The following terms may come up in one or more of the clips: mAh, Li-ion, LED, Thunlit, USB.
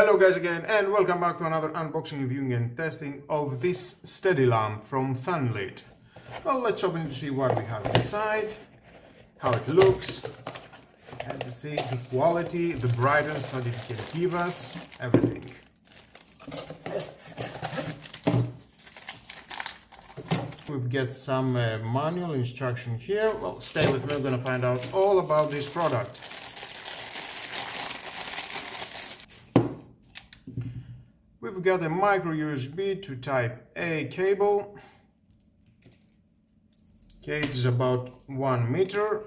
Hello guys again and welcome back to another unboxing, reviewing and testing of this steady lamp from Thunlit. Well, let's open it to see what we have inside, how it looks, and to see the quality, the brightness that it can give us, everything. We've got some manual instruction here. Well, stay with me, we're gonna find out all about this product. We've got a micro USB to type A cable. Okay, it is about 1 meter.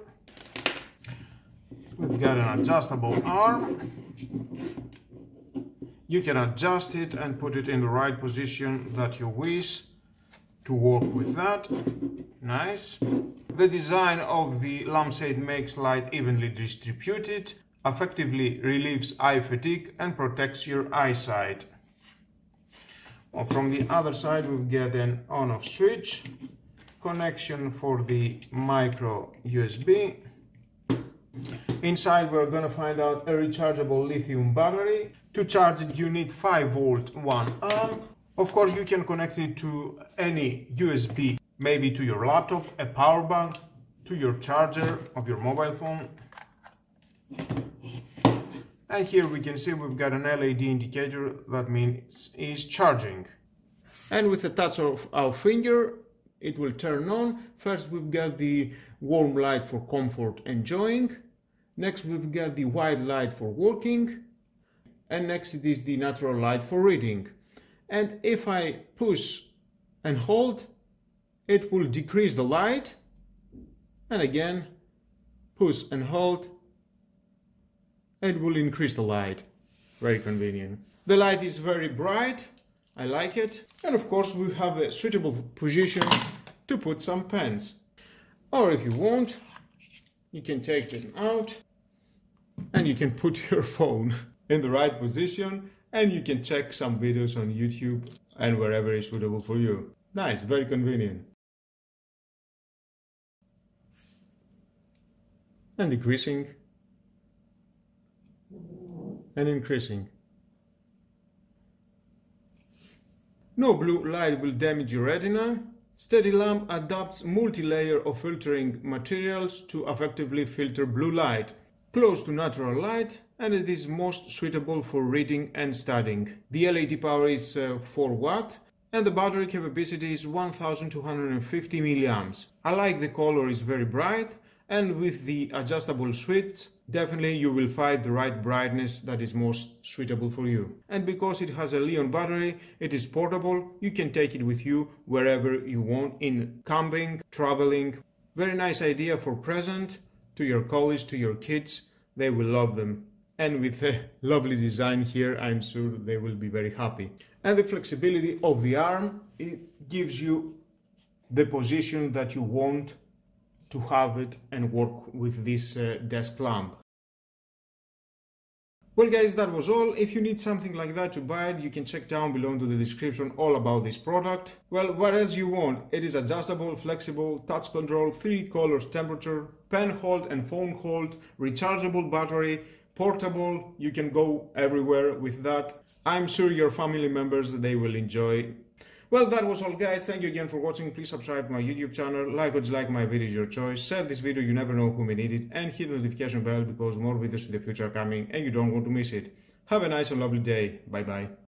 We've got an adjustable arm. You can adjust it and put it in the right position that you wish to work with that. Nice. The design of the lampshade makes light evenly distributed, effectively relieves eye fatigue and protects your eyesight. Well, from the other side we've got an on-off switch, connection for the micro USB. Inside we're going to find out a rechargeable lithium battery. To charge it you need 5V 1A. Of course you can connect it to any USB, maybe to your laptop, a power bank, to your charger of your mobile phone. And here we can see we've got an LED indicator, that means it's charging. And with a touch of our finger, it will turn on. First we've got the warm light for comfort and enjoying. Next we've got the white light for working. And next it is the natural light for reading. And if I push and hold, it will decrease the light. And again, push and hold. It will increase the light. Very convenient. The light is very bright. I like it. And of course we have a suitable position to put some pens. Or if you want, you can take them out and you can put your phone in the right position and you can check some videos on YouTube and wherever is suitable for you. Nice, very convenient. And decreasing. And increasing. No blue light will damage your retina. Steady lamp adapts multi-layer of filtering materials to effectively filter blue light, close to natural light, and it is most suitable for reading and studying. The LED power is 4W and the battery capacity is 1250 mAh. I like the color, is very bright, and with the adjustable switch definitely you will find the right brightness that is most suitable for you. And because it has a Li-ion battery, it is portable, you can take it with you wherever you want, in camping, traveling. Very nice idea for present to your colleagues, to your kids, they will love them. And with a lovely design here, I'm sure they will be very happy. And the flexibility of the arm, it gives you the position that you want to have it and work with this desk lamp. Well guys, that was all. If you need something like that to buy it, you can check down below into the description all about this product. Well, what else you want? It is adjustable, flexible, touch control, 3 colors temperature, pen hold and phone hold, rechargeable battery, portable, you can go everywhere with that. I'm sure your family members, they will enjoy. Well, that was all guys, thank you again for watching, please subscribe to my YouTube channel, like or dislike my video, your choice, share this video, you never know who may need it, and hit the notification bell because more videos in the future are coming and you don't want to miss it. Have a nice and lovely day, bye bye.